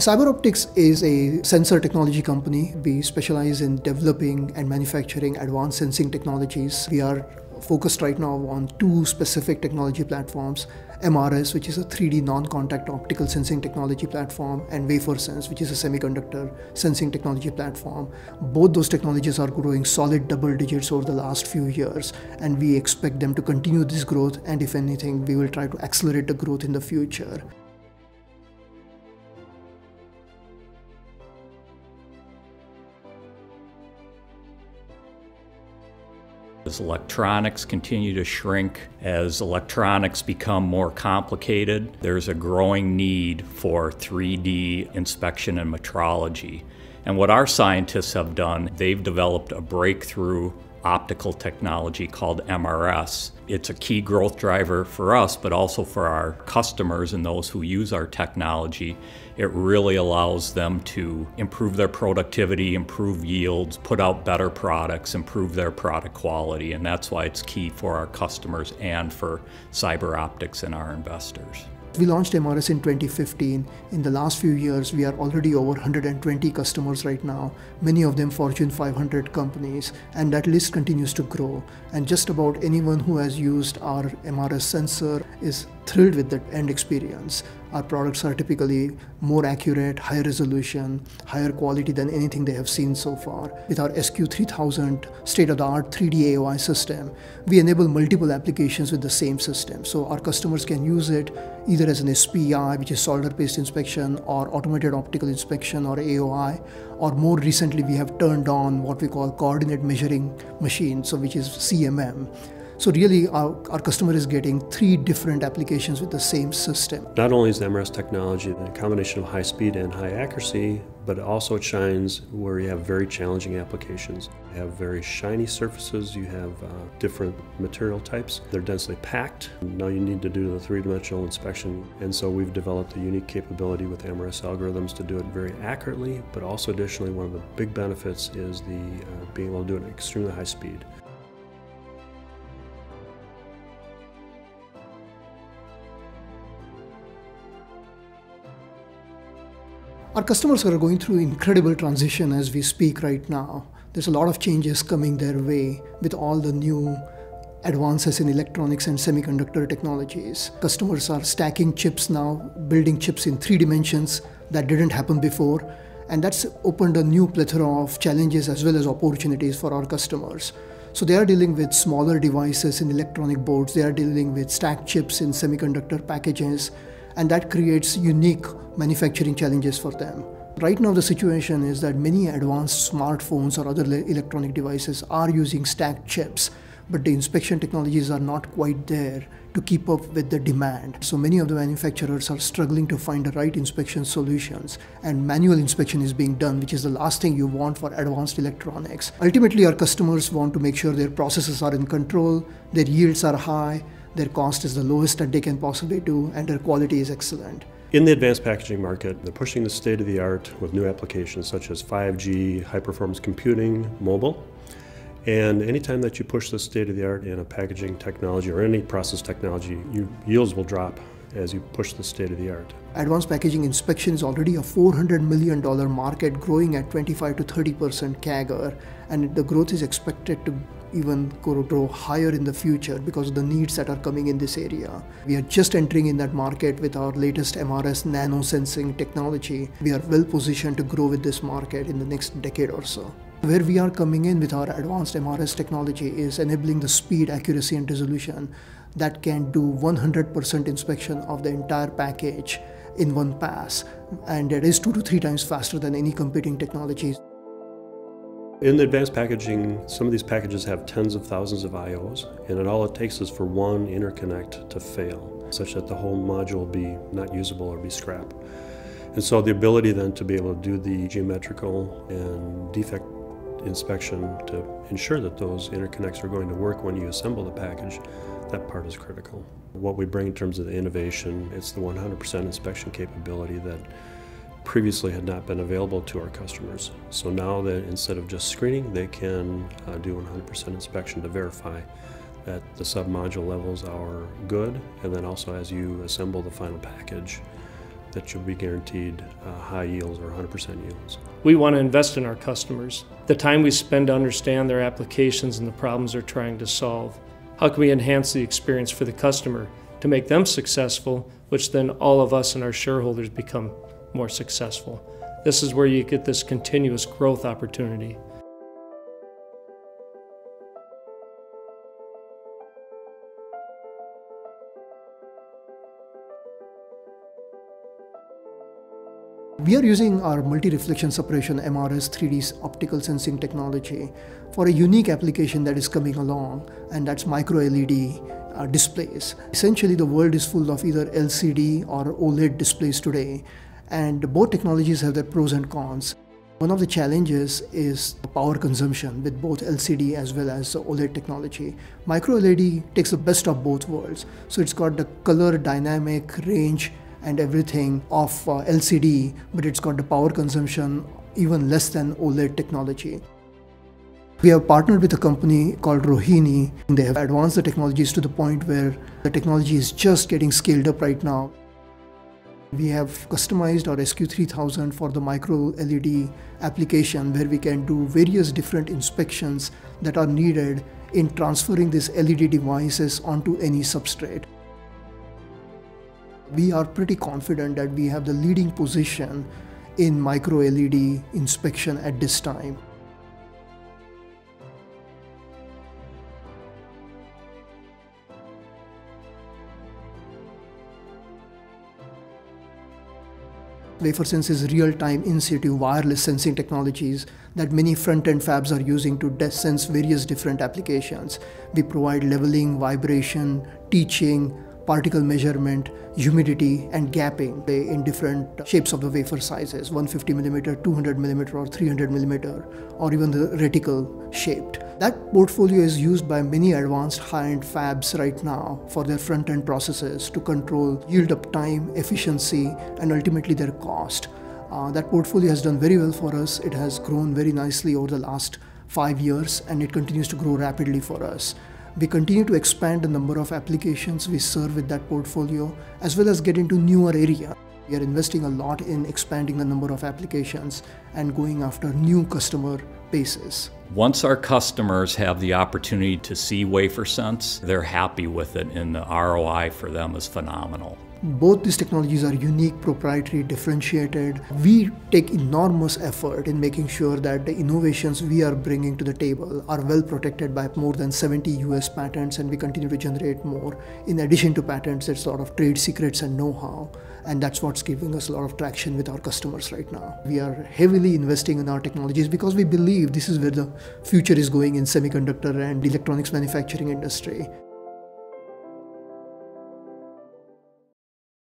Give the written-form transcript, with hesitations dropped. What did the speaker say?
CyberOptics is a sensor technology company. We specialize in developing and manufacturing advanced sensing technologies. We are focused right now on two specific technology platforms, MRS, which is a 3D non-contact optical sensing technology platform, and WaferSense, which is a semiconductor sensing technology platform. Both those technologies are growing solid double digits over the last few years, and we expect them to continue this growth, and if anything, we will try to accelerate the growth in the future. As electronics continue to shrink, as electronics become more complicated, there's a growing need for 3D inspection and metrology. And what our scientists have done, they've developed a breakthrough optical technology called MRS. It's a key growth driver for us, but also for our customers and those who use our technology. It really allows them to improve their productivity, improve yields, put out better products, improve their product quality, and that's why it's key for our customers and for CyberOptics and our investors. We launched MRS in 2015. In the last few years, we are already over 120 customers right now, many of them Fortune 500 companies, and that list continues to grow. And just about anyone who has used our MRS sensor is thrilled with the end experience. Our products are typically more accurate, higher resolution, higher quality than anything they have seen so far. With our SQ3000 state-of-the-art 3D AOI system, we enable multiple applications with the same system. So our customers can use it either as an SPI, which is solder paste inspection, or automated optical inspection, or AOI, or more recently we have turned on what we call coordinate measuring machine, so which is CMM. So really, our customer is getting three different applications with the same system. Not only is the MRS technology a combination of high speed and high accuracy, but also it shines where you have very challenging applications. You have very shiny surfaces, you have different material types. They're densely packed. Now you need to do the three-dimensional inspection, and so we've developed a unique capability with MRS algorithms to do it very accurately, but also additionally, one of the big benefits is the being able to do it at extremely high speed. Our customers are going through incredible transition as we speak right now. There's a lot of changes coming their way with all the new advances in electronics and semiconductor technologies. Customers are stacking chips now, building chips in three dimensions that didn't happen before, and that's opened a new plethora of challenges as well as opportunities for our customers. So they are dealing with smaller devices in electronic boards, they are dealing with stacked chips in semiconductor packages, and that creates unique manufacturing challenges for them. Right now the situation is that many advanced smartphones or other electronic devices are using stacked chips, but the inspection technologies are not quite there to keep up with the demand. So many of the manufacturers are struggling to find the right inspection solutions, and manual inspection is being done, which is the last thing you want for advanced electronics. Ultimately, our customers want to make sure their processes are in control, their yields are high, their cost is the lowest that they can possibly do, and their quality is excellent. In the advanced packaging market, they're pushing the state of the art with new applications such as 5G, high-performance computing, mobile. And anytime that you push the state of the art in a packaging technology or any process technology, your yields will drop as you push the state of the art. Advanced packaging inspection is already a $400 million market growing at 25 to 30% CAGR, and the growth is expected to even grow higher in the future because of the needs that are coming in this area. We are just entering in that market with our latest MRS nano sensing technology. We are well positioned to grow with this market in the next decade or so. Where we are coming in with our advanced MRS technology is enabling the speed, accuracy, and resolution that can do 100% inspection of the entire package in one pass, and it is 2 to 3 times faster than any competing technologies. In the advanced packaging, some of these packages have tens of thousands of IOs, and all it takes is for one interconnect to fail, such that the whole module be not usable or be scrapped. And so the ability then to be able to do the geometrical and defect inspection to ensure that those interconnects are going to work when you assemble the package, that part is critical. What we bring in terms of the innovation, it's the 100% inspection capability that previously had not been available to our customers. So now that instead of just screening, they can do 100% inspection to verify that the sub-module levels are good, and then also as you assemble the final package, that should be guaranteed high yields or 100% yields. We want to invest in our customers. The time we spend to understand their applications and the problems they're trying to solve. How can we enhance the experience for the customer to make them successful, which then all of us and our shareholders become more successful? This is where you get this continuous growth opportunity. We are using our multi-reflection separation MRS 3D's optical sensing technology for a unique application that is coming along, and that's microLED displays. Essentially, the world is full of either LCD or OLED displays today, and both technologies have their pros and cons. One of the challenges is the power consumption with both LCD as well as the OLED technology. MicroLED takes the best of both worlds, so it's got the color, dynamic range, and everything of LCD, but it's got the power consumption even less than OLED technology. We have partnered with a company called Rohini. They have advanced the technologies to the point where the technology is just getting scaled up right now. We have customized our SQ3000 for the microLED application, where we can do various different inspections that are needed in transferring these LED devices onto any substrate. We are pretty confident that we have the leading position in microLED inspection at this time. WaferSense is real-time in-situ wireless sensing technologies that many front-end fabs are using to sense various different applications. We provide leveling, vibration, teaching, particle measurement, humidity, and gapping in different shapes of the wafer sizes, 150mm, 200mm, or 300mm, or even the reticle shaped. That portfolio is used by many advanced high-end fabs right now for their front-end processes to control yield up time, efficiency, and ultimately their cost. That portfolio has done very well for us. It has grown very nicely over the last 5 years, and it continues to grow rapidly for us. We continue to expand the number of applications we serve with that portfolio, as well as get into newer areas. We are investing a lot in expanding the number of applications and going after new customer bases. Once our customers have the opportunity to see WaferSense, they're happy with it, and the ROI for them is phenomenal. Both these technologies are unique, proprietary, differentiated. We take enormous effort in making sure that the innovations we are bringing to the table are well protected by more than 70 US patents, and we continue to generate more. In addition to patents, there's a lot of trade secrets and know-how, and that's what's giving us a lot of traction with our customers right now. We are heavily investing in our technologies because we believe this is where the future is going in semiconductor and electronics manufacturing industry.